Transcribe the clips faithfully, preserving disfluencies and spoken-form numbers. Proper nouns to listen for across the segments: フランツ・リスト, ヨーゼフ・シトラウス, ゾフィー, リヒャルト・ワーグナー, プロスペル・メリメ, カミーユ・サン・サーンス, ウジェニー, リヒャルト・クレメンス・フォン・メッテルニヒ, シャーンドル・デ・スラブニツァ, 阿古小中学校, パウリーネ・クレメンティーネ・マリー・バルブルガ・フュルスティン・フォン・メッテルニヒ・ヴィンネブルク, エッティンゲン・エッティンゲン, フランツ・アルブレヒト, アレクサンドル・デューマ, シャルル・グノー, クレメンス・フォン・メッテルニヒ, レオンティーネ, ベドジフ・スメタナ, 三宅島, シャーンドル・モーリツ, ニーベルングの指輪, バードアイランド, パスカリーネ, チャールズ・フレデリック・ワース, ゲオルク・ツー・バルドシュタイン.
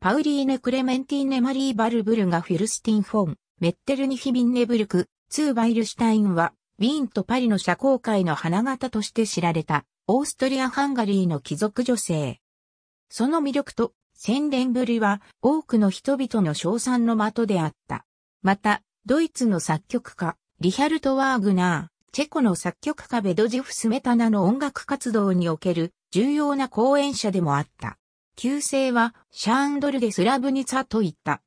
パウリーネ・クレメンティーネ・マリー・バルブルガ・フュルスティン・フォン・メッテルニヒ・ヴィンネブルク、ツーバイルシュタインは、ウィーンとパリの社交界の花形として知られた、オーストリア・ハンガリーの貴族女性。その魅力と、洗練ぶりは、多くの人々の称賛の的であった。また、ドイツの作曲家、リヒャルト・ワーグナー、チェコの作曲家ベドジフ・スメタナの音楽活動における、重要な講演者でもあった。旧姓は、シャーンドル・デ・スラブニツァといった。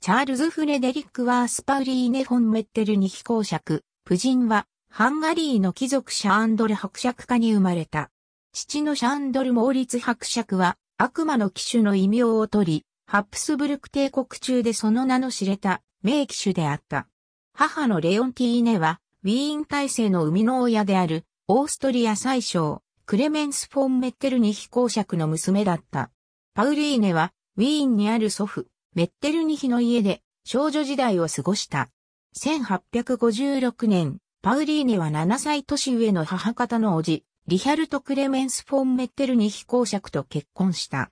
チャールズ・フレデリック・ワース・パウリーネ・フォン・メッテルニヒ公爵、夫人は、ハンガリーの貴族シャーンドル伯爵家に生まれた。父のシャーンドル・モーリツ伯爵は、悪魔の騎手の異名を取り、ハプスブルク帝国中でその名の知れた名騎手であった。母のレオンティーネは、ウィーン体制の生みの親である、オーストリア宰相、クレメンス・フォン・メッテルニヒ公爵の娘だった。パウリーネは、ウィーンにある祖父、メッテルニヒの家で、少女時代を過ごした。せんはっぴゃくごじゅうろくねん、パウリーネはななさい年上の母方の叔父、リヒャルト・クレメンス・フォン・メッテルニヒ公爵と結婚した。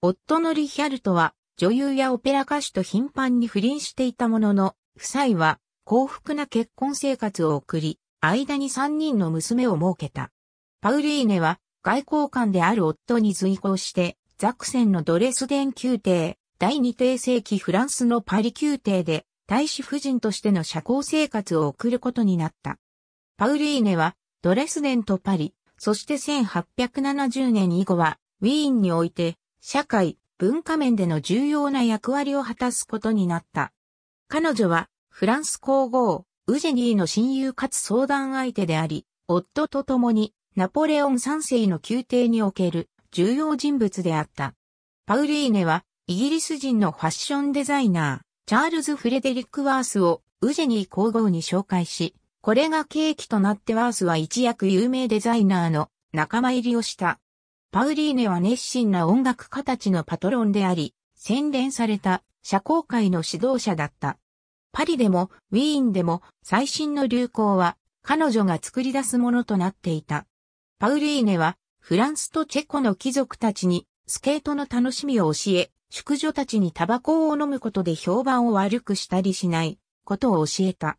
夫のリヒャルトは、女優やオペラ歌手と頻繁に不倫していたものの、夫妻は、幸福な結婚生活を送り、間にさんにんの娘を設けた。パウリーネは、外交官である夫に随行して、ザクセンのドレスデン宮廷、第二帝世紀フランスのパリ宮廷で、大使夫人としての社交生活を送ることになった。パウリーネは、ドレスデンとパリ、そしてせんはっぴゃくななじゅうねん以後は、ウィーンにおいて、社会、文化面での重要な役割を果たすことになった。彼女は、フランス皇后、ウジェニーの親友かつ相談相手であり、夫と共に、ナポレオンさんせいの宮廷における重要人物であった。パウリーネは、イギリス人のファッションデザイナー、チャールズ・フレデリック・ワースをウジェニー皇后に紹介し、これが契機となってワースは一躍有名デザイナーの仲間入りをした。パウリーネは熱心な音楽家たちのパトロンであり、洗練された社交界の指導者だった。パリでもウィーンでも最新の流行は彼女が作り出すものとなっていた。パウリーネはフランスとチェコの貴族たちにスケートの楽しみを教え、淑女たちにタバコを飲むことで評判を悪くしたりしないことを教えた。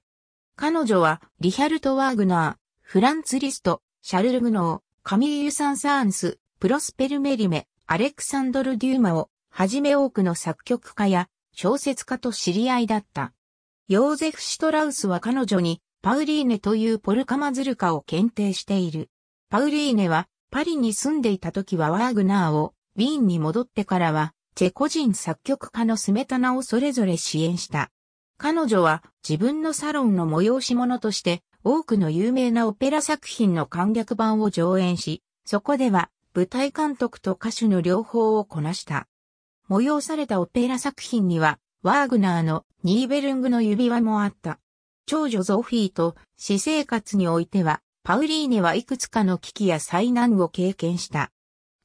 彼女はリヒャルト・ワーグナー、フランツ・リスト、シャルル・グノー、カミーユ・サン・サーンス、プロスペル・メリメ、アレクサンドル・デューマをはじめ多くの作曲家や小説家と知り合いだった。ヨーゼフ・シトラウスは彼女にパウリーネというポルカマズルカを献呈している。パウリーネはパリに住んでいた時はワーグナーを、ウィーンに戻ってからはチェコ人作曲家のスメタナをそれぞれ支援した。彼女は自分のサロンの催し物として多くの有名なオペラ作品の簡略版を上演し、そこでは舞台監督と歌手の両方をこなした。催されたオペラ作品にはワーグナーのニーベルングの指輪もあった。長女ゾフィーと私生活においては、パウリーネはいくつかの危機や災難を経験した。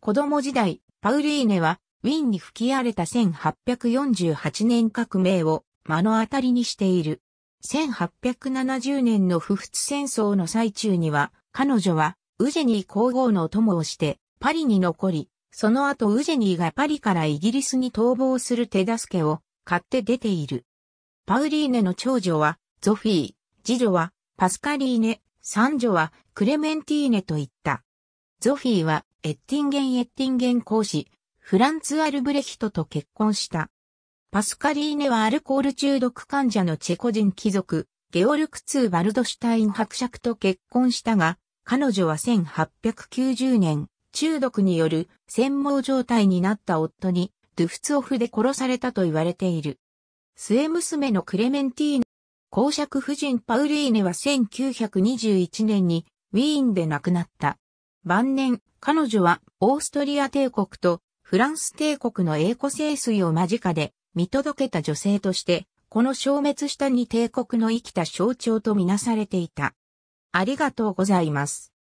子供時代、パウリーネはウィーンに吹き荒れたせんはっぴゃくよんじゅうはちねん革命を目の当たりにしている。せんはっぴゃくななじゅうねんの普仏戦争の最中には、彼女はウジェニー皇后のお供をしてパリに残り、その後ウジェニーがパリからイギリスに逃亡する手助けを買って出ている。パウリーネの長女はゾフィー、次女はパスカリーネ、三女はクレメンティーネといった。ゾフィーはエッティンゲン・エッティンゲン公使、フランツ・アルブレヒトと結婚した。パスカリーネはアルコール中毒患者のチェコ人貴族、ゲオルク・ツー・バルドシュタイン伯爵と結婚したが、彼女はせんはっぴゃくきゅうじゅうねん、中毒による戦盲状態になった夫に、ドゥフツオフで殺されたと言われている。末娘のクレメンティーネ公爵夫人パウリーネはせんきゅうひゃくにじゅういちねんにウィーンで亡くなった。晩年、彼女はオーストリア帝国とフランス帝国の栄枯盛衰を間近で見届けた女性として、この消滅したに帝国の生きた象徴とみなされていた。ありがとうございます。